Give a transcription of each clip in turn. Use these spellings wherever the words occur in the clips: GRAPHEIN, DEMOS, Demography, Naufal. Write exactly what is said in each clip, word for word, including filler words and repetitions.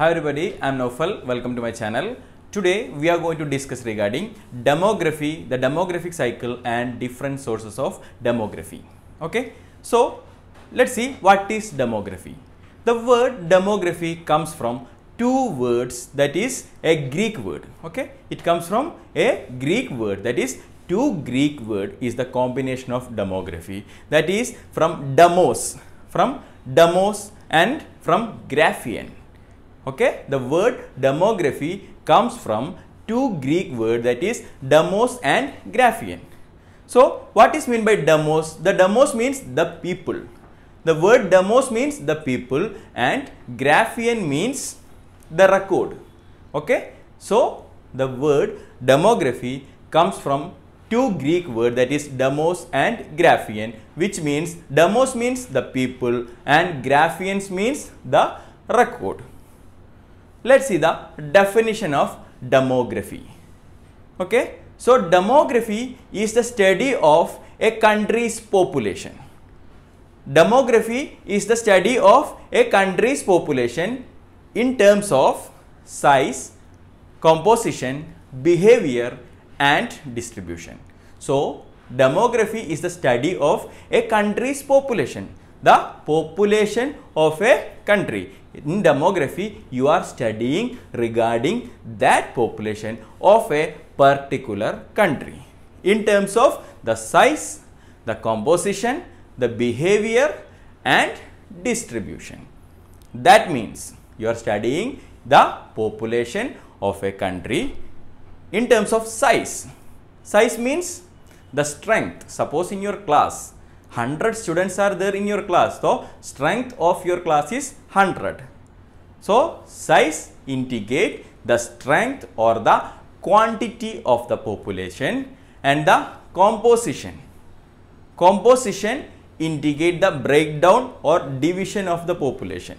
Hi everybody, I am Naufal. Welcome to my channel. Today we are going to discuss regarding demography, the demographic cycle and different sources of demography. Okay, so let's see what is demography. The word demography comes from two words, that is a Greek word. Okay, it comes from a Greek word, that is two Greek word is the combination of demography, that is from demos, from demos and from graphein. Okay, the word demography comes from two Greek words, that is demos and graphein. So, what is meant by demos? The demos means the people. The word demos means the people and graphein means the record. Okay, so the word demography comes from two Greek words, that is demos and graphein, which means demos means the people and graphein means the record. Let's see the definition of demography. Okay, so demography is the study of a country's population. Demography is the study of a country's population in terms of size, composition, behavior and distribution. So, demography is the study of a country's population. The population of a country. In demography, you are studying regarding that population of a particular country in terms of the size, the composition, the behavior and distribution. That means you are studying the population of a country in terms of size. Size means the strength. Suppose in your class one hundred students are there in your class, so strength of your class is one hundred. So size indicate the strength or the quantity of the population, and the composition. Composition indicate the breakdown or division of the population,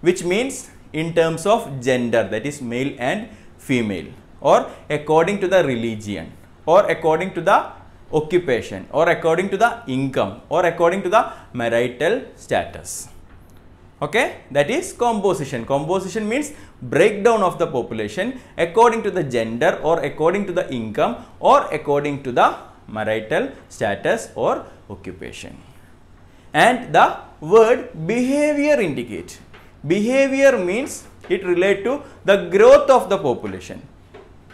which means in terms of gender, that is male and female, or according to the religion, or according to the occupation, or according to the income, or according to the marital status. Okay, that is composition. Composition means breakdown of the population according to the gender, or according to the income, or according to the marital status or occupation. And the word behavior indicate. Behavior means it relates to the growth of the population.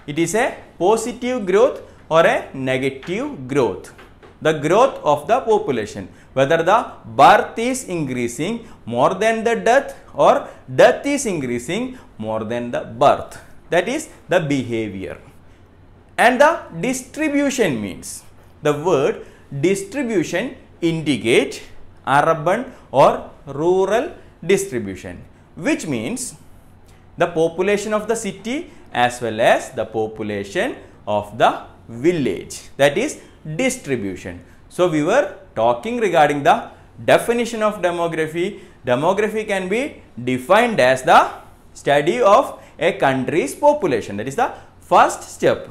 It is a positive growth or a negative growth, the growth of the population, whether the birth is increasing more than the death or death is increasing more than the birth, that is the behavior. And the distribution means, the word distribution indicate urban or rural distribution, which means the population of the city as well as the population of the village, that is distribution. So we were talking regarding the definition of demography. Demography can be defined as the study of a country's population, that is the first step.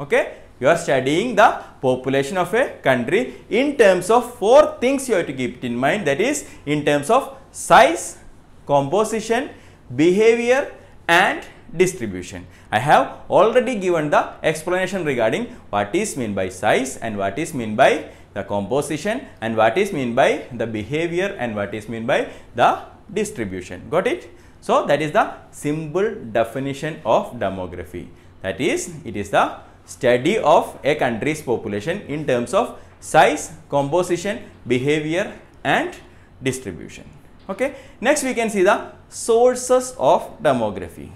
Okay, you are studying the population of a country in terms of four things you have to keep it in mind, that is in terms of size, composition, behavior and distribution. I have already given the explanation regarding what is meant by size and what is meant by the composition and what is meant by the behavior and what is meant by the distribution. Got it? So that is the simple definition of demography. That is, it is the study of a country's population in terms of size, composition, behavior and distribution. Okay. Next we can see the sources of demography.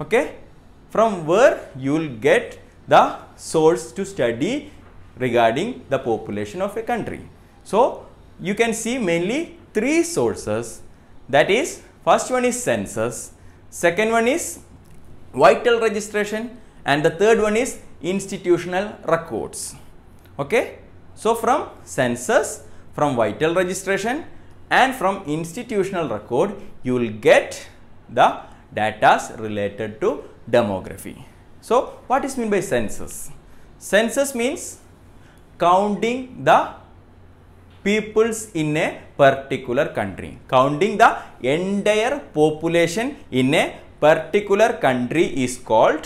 Okay, from where you will get the source to study regarding the population of a country. So, you can see mainly three sources, that is first one is census, second one is vital registration and the third one is institutional records. Okay, so from census, from vital registration and from institutional record you will get the data related to demography. So, what is meant by census? Census means counting the peoples in a particular country, counting the entire population in a particular country is called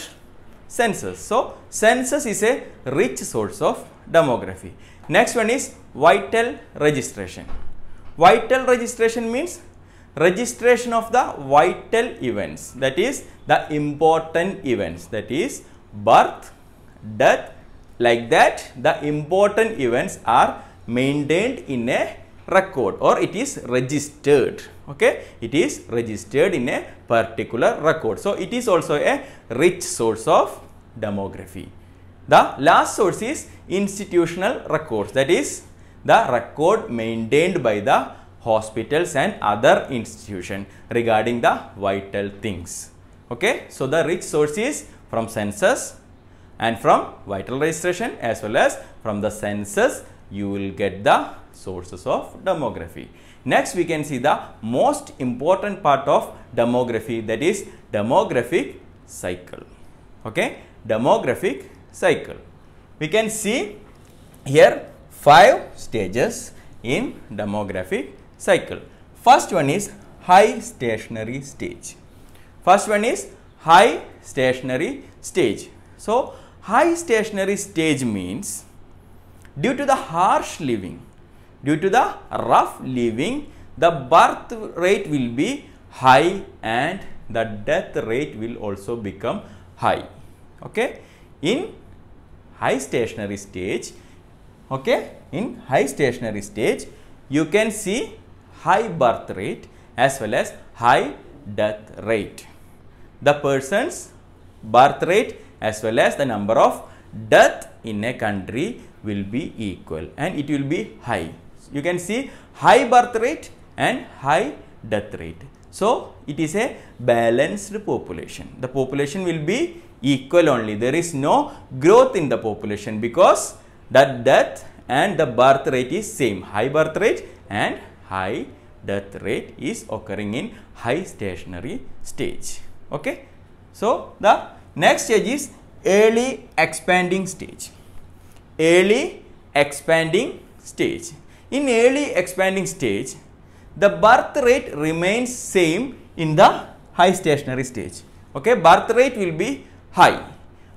census. So, census is a rich source of demography. Next one is vital registration. Vital registration means registration of the vital events, that is the important events, that is birth, death, like that. The important events are maintained in a record, or it is registered. Okay, it is registered in a particular record. So it is also a rich source of demography. The last source is institutional records, that is the record maintained by the hospitals and other institutions regarding the vital things. Okay, so the rich source is from census and from vital registration, as well as from the census you will get the sources of demography. Next we can see the most important part of demography, that is demographic cycle. Okay, demographic cycle. We can see here five stages in demographic cycle. First one is high stationary stage. First one is high stationary stage. So high stationary stage means due to the harsh living, due to the rough living, the birth rate will be high and the death rate will also become high. Okay, in high stationary stage, okay, in high stationary stage, you can see high birth rate as well as high death rate. The person's birth rate as well as the number of death in a country will be equal, and it will be high. You can see high birth rate and high death rate. So it is a balanced population. The population will be equal only. There is no growth in the population because the death and the birth rate is same. High birth rate and high death rate is occurring in high stationary stage. Okay. So the next stage is early expanding stage. Early expanding stage. In early expanding stage, the birth rate remains same in the high stationary stage. Okay, birth rate will be high,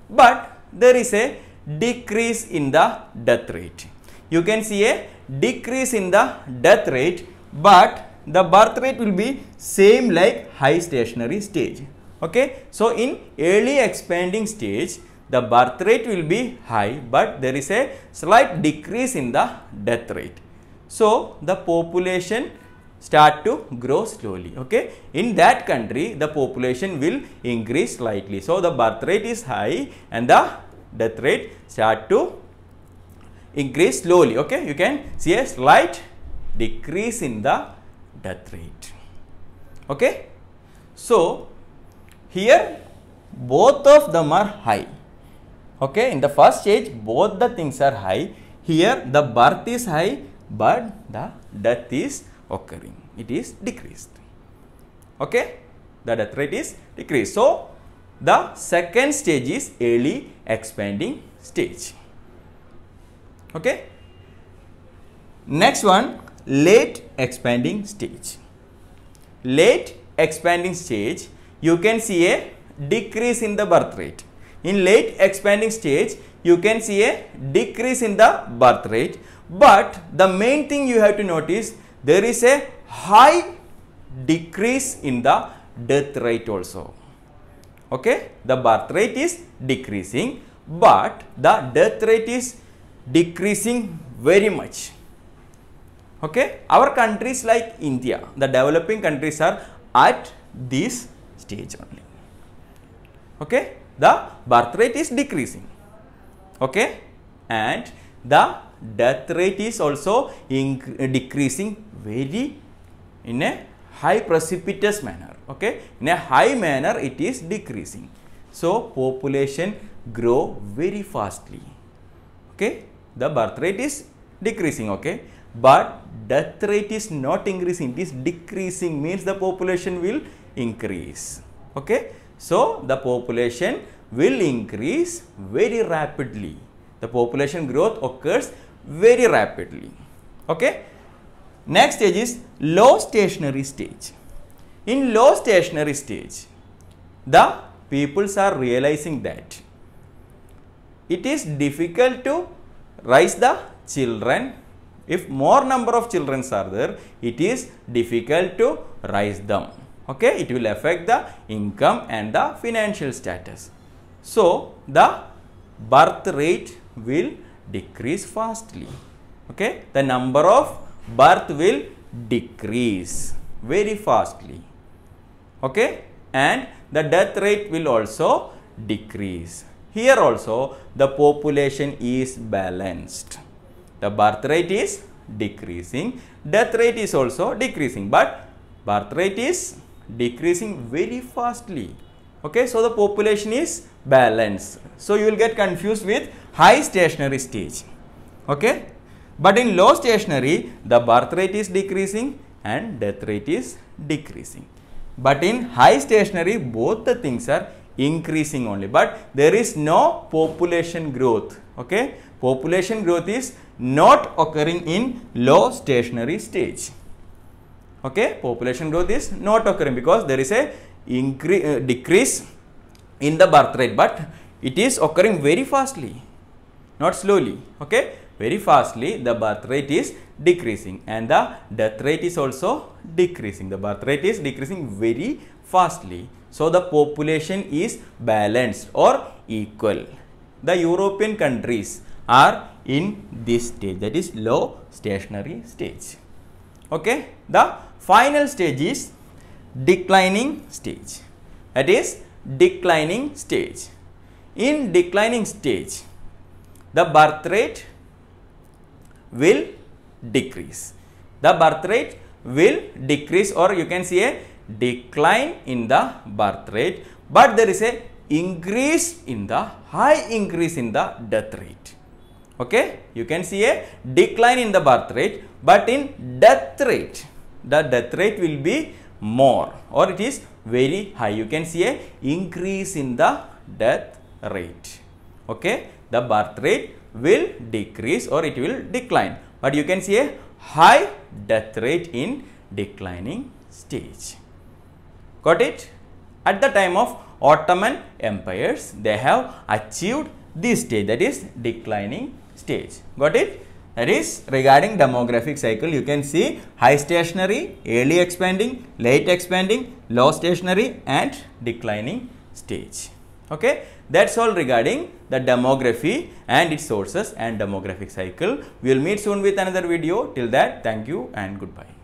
but there is a decrease in the death rate. You can see a decrease in the death rate, but the birth rate will be same like high stationary stage. Okay, so in early expanding stage, the birth rate will be high, but there is a slight decrease in the death rate. So the population start to grow slowly. Okay, in that country, the population will increase slightly. So the birth rate is high and the death rate start to increase slowly. Okay, you can see a slight decrease in the death rate. Okay, so here both of them are high. Okay, in the first stage both the things are high. Here the birth is high, but the death is occurring. It is decreased. Okay, the death rate is decreased. So the second stage is early expanding stage. Okay. Next one, late expanding stage. Late expanding stage, you can see a decrease in the birth rate. In late expanding stage, you can see a decrease in the birth rate, but the main thing you have to notice, there is a high decrease in the death rate also. Okay, the birth rate is decreasing, but the death rate is decreasing very much. Okay, our countries like India, the developing countries are at this stage only. Okay, the birth rate is decreasing. Okay, and the death rate is also decreasing very in a high precipitous manner. Okay, in a high manner it is decreasing. So population grow very fastly. Okay, the birth rate is decreasing. Okay, but death rate is not increasing. It is decreasing, means the population will increase. Okay, so the population will increase very rapidly. The population growth occurs very rapidly. Okay. Next stage is low stationary stage. In low stationary stage, The peoples are realizing that it is difficult to raise the children. If more number of children are there, it is difficult to raise them. Okay, it will affect the income and the financial status. So, the birth rate will decrease fastly. Okay, the number of birth will decrease very fastly. Okay, and the death rate will also decrease. Here also, the population is balanced. The birth rate is decreasing, death rate is also decreasing, but birth rate is decreasing very fastly. Okay, so the population is balanced. So you will get confused with high stationary stage. Okay, but in low stationary, the birth rate is decreasing and death rate is decreasing. But in high stationary, both the things are increasing only, but there is no population growth. Okay, population growth is not occurring in low stationary stage. Okay, population growth is not occurring because there is a increase uh, decrease in the birth rate, but it is occurring very fastly, not slowly. Okay, very fastly the birth rate is decreasing and the death rate is also decreasing. The birth rate is decreasing very fastly. So the population is balanced or equal. The European countries are in this stage, that is low stationary stage. Okay, the final stage is declining stage, that is declining stage. In declining stage, the birth rate will decrease. The birth rate will decrease, or you can see a decline in the birth rate, but there is a increase in the high increase in the death rate. Okay, you can see a decline in the birth rate, but in death rate, the death rate will be more, or it is very high. You can see a increase in the death rate. Okay, the birth rate will decrease or it will decline, but you can see a high death rate in declining stage. Got it? At the time of Ottoman empires, they have achieved this stage, that is declining stage. Got it? That is regarding demographic cycle, you can see high stationary, early expanding, late expanding, low stationary and declining stage. Okay, that's all regarding the demography and its sources and demographic cycle. We will meet soon with another video. Till that, thank you and goodbye.